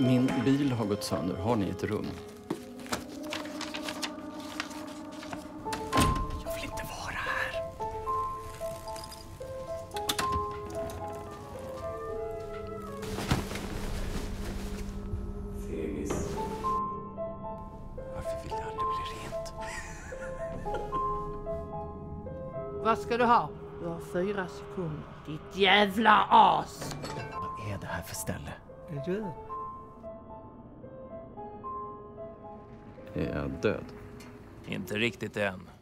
Min bil har gått sönder. Har ni ett rum? Jag vill inte vara här. Segis. Varför vill det aldrig bli rent? Vad ska du ha? Du har 4 sekunder. Ditt jävla as! Vad är det här för ställe? Är du? Är jag död? Inte riktigt än.